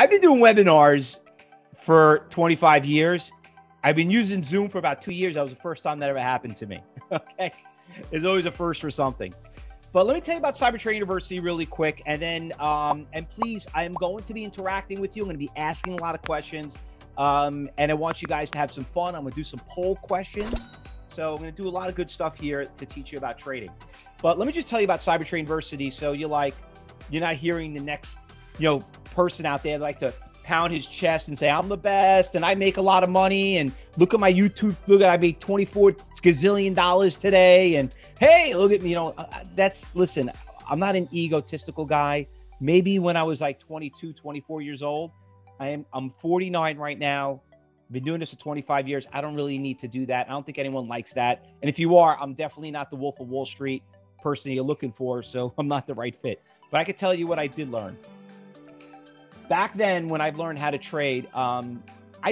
I've been doing webinars for 25 years. I've been using Zoom for about 2 years. That was the first time that ever happened to me. Okay. There's always a first for something. But let me tell you about Cyber Trading University really quick. And then, and please, I am going to be interacting with you. I'm going to be asking a lot of questions. And I want you guys to have some fun. I'm going to do some poll questions. So I'm going to do a lot of good stuff here to teach you about trading. But let me just tell you about Cyber Trading University. So you're not hearing the next, person out there like to pound his chest and say, I'm the best and I make a lot of money and look at my YouTube, look at I made $24 gazillion today and hey, look at me, listen, I'm not an egotistical guy. Maybe when I was like 22, 24 years old, I'm 49 right now. I've been doing this for 25 years. I don't really need to do that. I don't think anyone likes that. And if you are, I'm definitely not the Wolf of Wall Street person you're looking for, so I'm not the right fit. But I could tell you what I did learn. Back then, when I've learned how to trade, I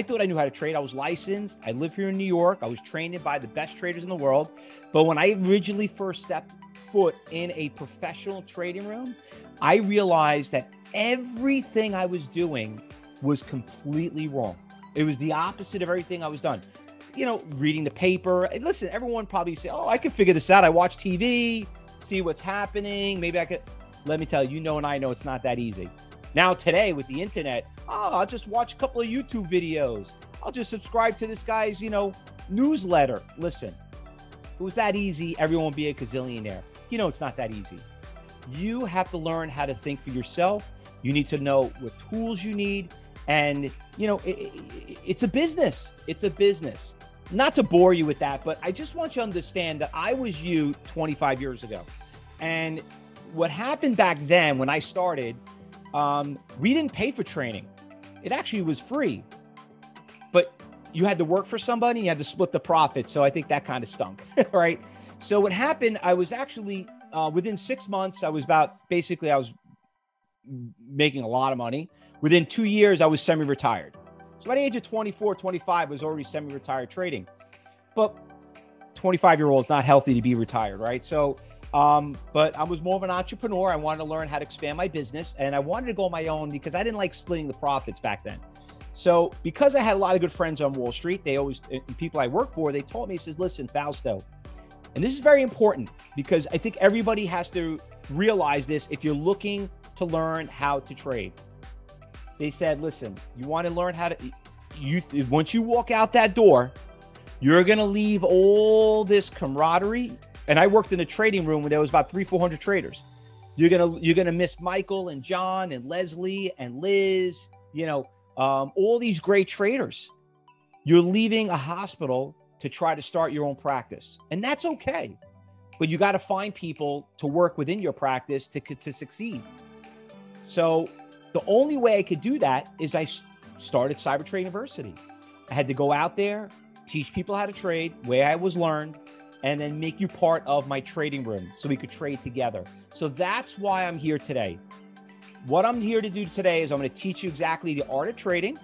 thought I knew how to trade. I was licensed. I live here in New York. I was trained by the best traders in the world. But when I originally first stepped foot in a professional trading room, I realized that everything I was doing was completely wrong. It was the opposite of everything I was done. Reading the paper. And listen, everyone probably say, oh, I can figure this out. I watch TV, see what's happening. Maybe I could. Let me tell you, and I know it's not that easy. Now today with the internet, oh, I'll just watch a couple of YouTube videos. I'll just subscribe to this guy's, newsletter. Listen, if it was that easy, everyone would be a gazillionaire. It's not that easy. You have to learn how to think for yourself. You need to know what tools you need. And, it's a business. It's a business. Not to bore you with that, but I just want you to understand that I was you 25 years ago. And what happened back then when I started, we didn't pay for training. It actually was free, but you had to work for somebody and you had to split the profit. So I think that kind of stunk, right? So what happened, I was actually, within 6 months, I was making a lot of money. Within 2 years, I was semi-retired. So by the age of 24, 25, I was already semi-retired trading, but 25-year-olds not healthy to be retired, right? So but I was more of an entrepreneur. I wanted to learn how to expand my business and I wanted to go on my own because I didn't like splitting the profits back then. So because I had a lot of good friends on Wall Street, people I worked for, they told me, he says, listen, Fausto, and this is very important because I think everybody has to realize this if you're looking to learn how to trade. They said, listen, you want to learn how to, once you walk out that door, you're going to leave all this camaraderie. And I worked in a trading room where there was about 300 to 400 traders. You're gonna miss Michael and John and Leslie and Liz, all these great traders. You're leaving a hospital to try to start your own practice. And that's okay. But you got to find people to work within your practice to succeed. So the only way I could do that is I started Cyber Trade University. I had to go out there, teach people how to trade, where I was learned, and then make you part of my trading room so we could trade together. So that's why I'm here today. What I'm here to do today is I'm going to teach you exactly the art of trading.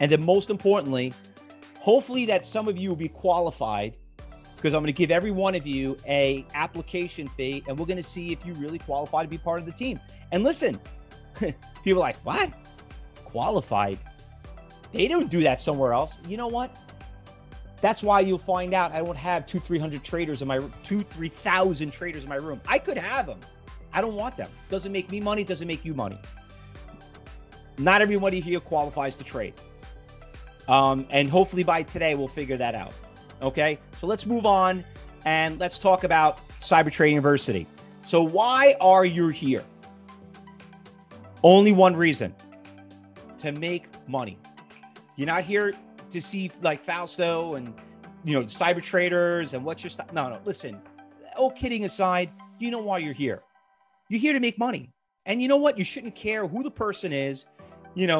And then most importantly, hopefully that some of you will be qualified because I'm going to give every one of you an application fee and we're going to see if you really qualify to be part of the team. And listen, people are like, what? Qualified? They don't do that somewhere else. You know what? That's why you'll find out I won't have 200 to 300 traders in my 2,000 to 3,000 traders in my room. I could have them. I don't want them. Doesn't make me money. Doesn't make you money. Not everybody here qualifies to trade. And hopefully by today we'll figure that out. Okay. So let's move on and let's talk about Cyber Trading University. So why are you here? Only one reason: to make money. You're not here to see like Fausto and, cyber traders and what's your stuff. No, listen, all kidding aside, you know why you're here. You're here to make money. And you know what? You shouldn't care who the person is. You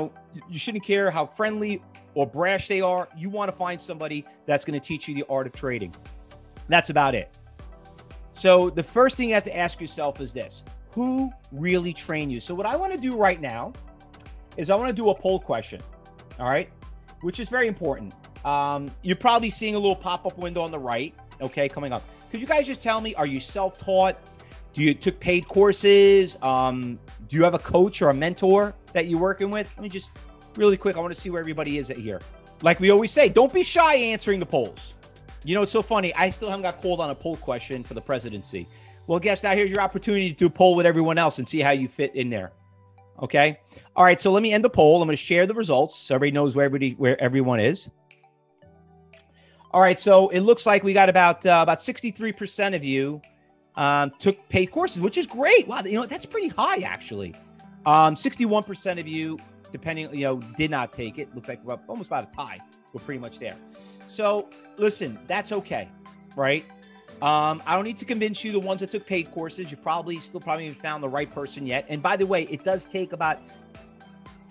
shouldn't care how friendly or brash they are. You want to find somebody that's going to teach you the art of trading. That's about it. So the first thing you have to ask yourself is this: who really trained you? So what I want to do right now is I want to do a poll question. All right. Which is very important. You're probably seeing a little pop-up window on the right, okay, coming up. Could you guys just tell me, are you self-taught? Do you took paid courses? Do you have a coach or a mentor that you're working with? Let me just really quick, I want to see where everybody is at here. Like we always say, don't be shy answering the polls. You know, it's so funny. I still haven't got called on a poll question for the presidency. Well, guess now here's your opportunity to do a poll with everyone else and see how you fit in there. Okay. All right. So let me end the poll. I'm going to share the results so everybody knows where everyone is. All right. So it looks like we got about 63% of you took paid courses, which is great. Wow. You know, that's pretty high actually. 61% of you, depending, you know, did not take it. Looks like we're almost about a tie. We're pretty much there. So listen, that's okay, right? I don't need to convince you the ones that took paid courses, you probably haven't found the right person yet. And by the way, it does take about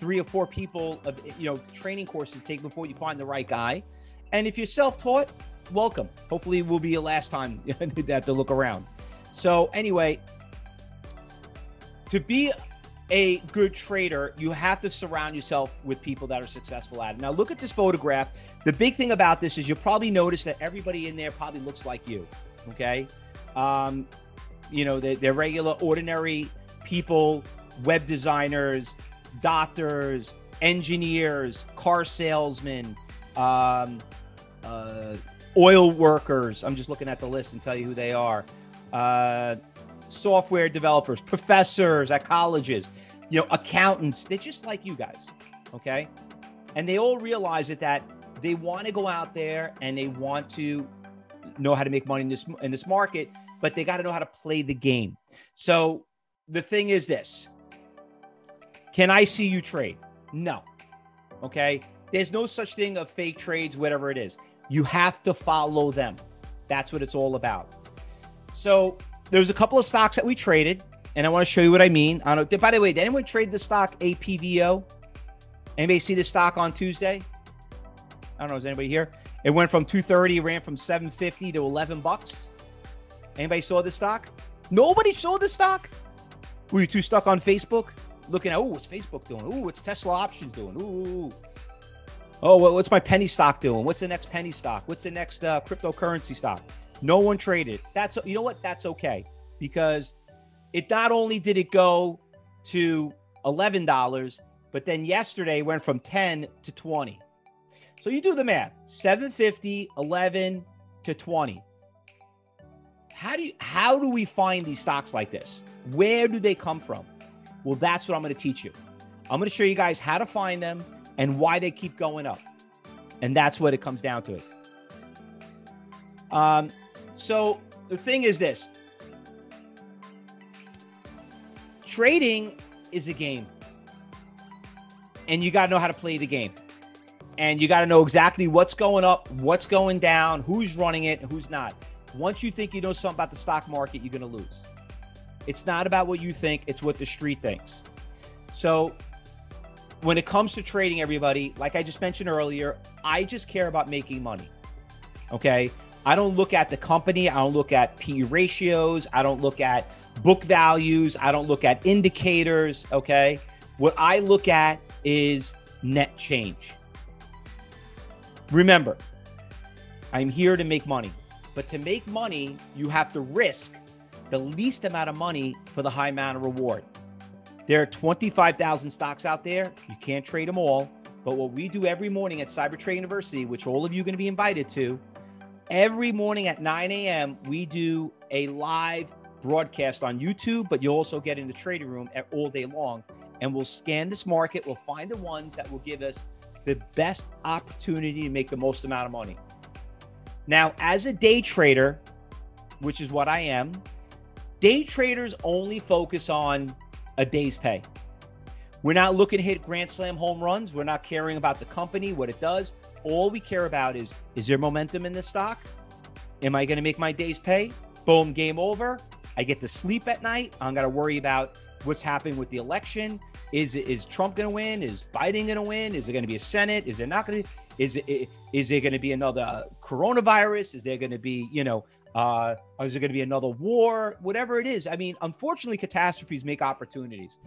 3 or 4 people of, you know, training courses to take before you find the right guy. And if you're self-taught, welcome. Hopefully it will be your last time that to look around. So anyway, to be a good trader, you have to surround yourself with people that are successful at it. Now look at this photograph. The big thing about this is you'll probably notice that everybody in there probably looks like you, okay? You know, they're regular, ordinary people, web designers, doctors, engineers, car salesmen, oil workers. I'm just looking at the list and tell you who they are. Software developers, professors at colleges, you know, accountants. They're just like you guys, okay? And they all realize that they want to go out there and they want to know how to make money in this market, but they got to know how to play the game. So the thing is this, can I see you trade? No, okay? There's no such thing of fake trades, whatever it is. You have to follow them. That's what it's all about. So there's a couple of stocks that we traded, and I want to show you what I mean. I don't know, by the way, did anyone trade the stock APVO? Anybody see the stock on Tuesday? I don't know, is anybody here? It went from 230, ran from 750 to 11 bucks. Anybody saw the stock? Nobody saw the stock? Were you too stuck on Facebook? Looking at, oh, what's Facebook doing? Oh, what's Tesla options doing? Ooh. Oh, what's my penny stock doing? What's the next penny stock? What's the next cryptocurrency stock? No one traded. That's, you know what? That's okay, because it not only did it go to $11, but then yesterday went from 10 to 20. So you do the math: 750, 11 to 20. How do we find these stocks like this? Where do they come from? Well, that's what I'm going to teach you. I'm going to show you guys how to find them and why they keep going up, and that's what it comes down to. It. So the thing is this, trading is a game, and you got to know how to play the game, and you got to know exactly what's going up, what's going down, who's running it, and who's not. Once you think you know something about the stock market, you're going to lose. It's not about what you think. It's what the street thinks. So when it comes to trading, everybody, like I just mentioned earlier, I just care about making money. Okay. I don't look at the company. I don't look at PE ratios. I don't look at book values. I don't look at indicators. Okay. What I look at is net change. Remember, I'm here to make money, but to make money, you have to risk the least amount of money for the high amount of reward. There are 25,000 stocks out there. You can't trade them all, but what we do every morning at Cyber Trading University, which all of you are going to be invited to, every morning at 9 a.m., we do a live broadcast on YouTube, but you'll also get in the trading room all day long, and we'll scan this market. We'll find the ones that will give us the best opportunity to make the most amount of money. Now, as a day trader, which is what I am, day traders only focus on a day's pay. We're not looking to hit grand slam home runs. We're not caring about the company, what it does. All we care about is there momentum in this stock? Am I going to make my day's pay? Boom, game over. I get to sleep at night. I'm going to worry about what's happening with the election. Is Trump going to win? Is Biden going to win? Is it going to be a Senate? Is it not going to be? Is there going to be another coronavirus? Is there going to be, you know, is there going to be another war? Whatever it is. I mean, unfortunately, catastrophes make opportunities.